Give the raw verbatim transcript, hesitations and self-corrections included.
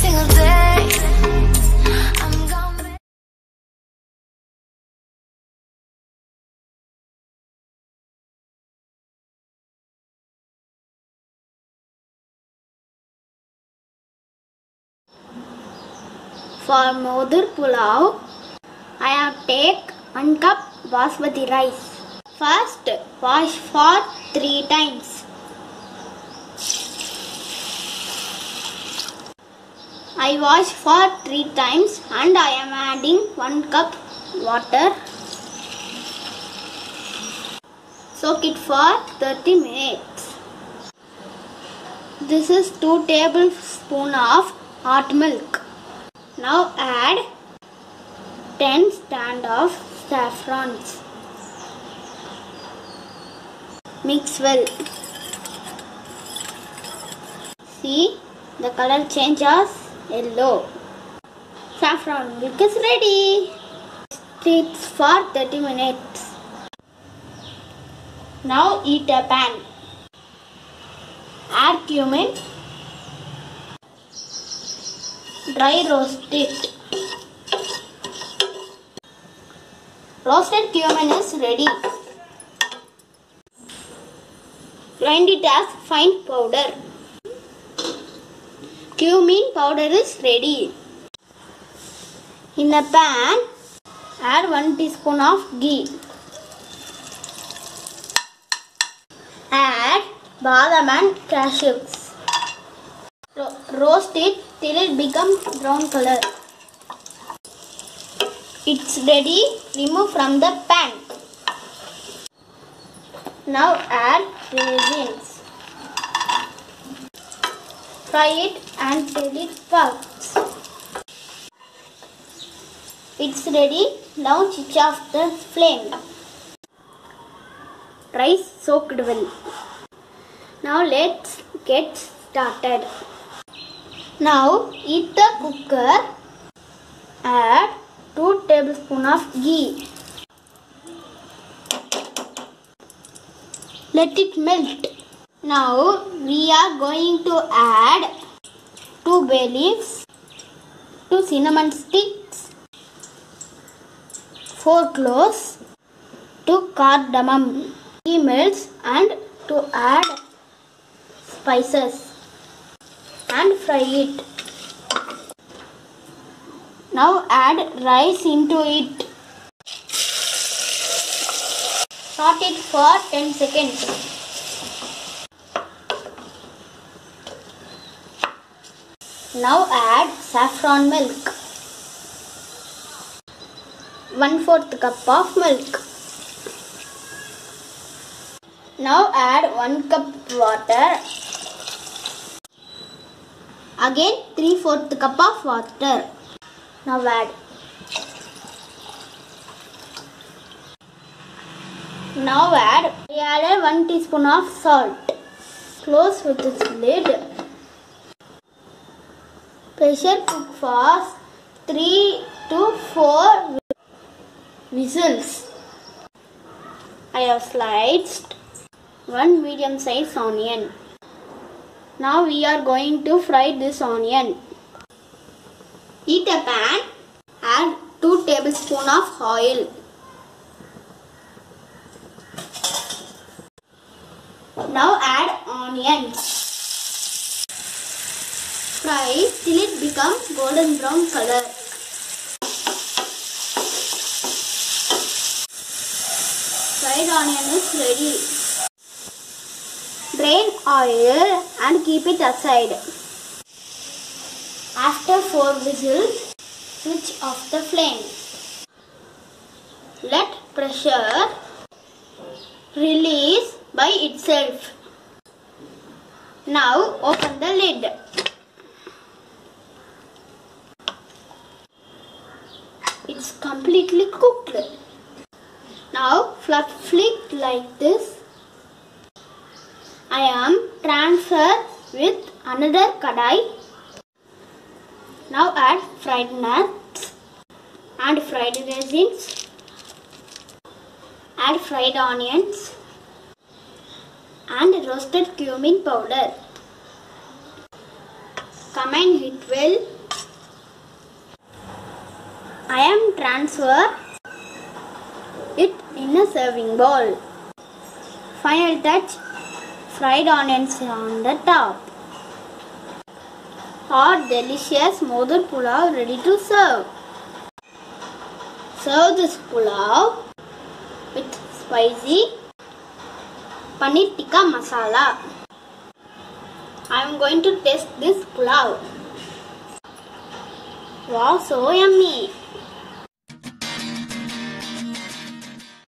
single day. I'm gonna... For moder pulao, I have take one cup basmati rice. First, wash for three times. I wash for three times and I am adding one cup water. Soak it for thirty minutes. This is two tablespoons of hot milk. Now add ten stand of saffrons. Mix well. See, the color changes. Hello, saffron milk is ready. Steep for thirty minutes. Now heat a pan. Add cumin. Dry roast it. Roasted cumin is ready. Grind it as fine powder. Cumin powder is ready. In a pan, add one teaspoon of ghee. Add badam and cashews. Ro roast it till it becomes brown color. It's ready. Remove from the pan. Now add raisins. Fry it until it puffs. It's ready. Now switch off the flame. Rice soaked well. Now let's get started. Now heat the cooker. Add two tablespoons of ghee. Let it melt. Now we are going to add two bay leaves, two cinnamon sticks, four cloves, two cardamom, three milts, and to add spices and fry it. Now add rice into it. Saute it for ten seconds. Now add saffron milk, one fourth cup of milk. Now add one cup water. Again three fourth cup of water. Now add. Now add, we added one teaspoon of salt. Close with this lid. Pressure cook for three to four whistles. I have sliced one medium sized onion. Now we are going to fry this onion. Heat a pan, add two tablespoons of oil. Now add onions. Fry till it becomes golden brown color. Fried onion is ready. Drain oil and keep it aside. After four whistles, switch off the flame. Let pressure release by itself. Now open the lid. It's completely cooked. Now fluff it like this. I am transferred with another kadai. Now add fried nuts and fried raisins. Add fried onions and roasted cumin powder. come and hit well. I am transfer it in a serving bowl. Final touch, fried onions on the top. Hot delicious modar pulao ready to serve. Serve this pulao with spicy paneer tikka masala. I am going to taste this pulao. Wow, so yummy!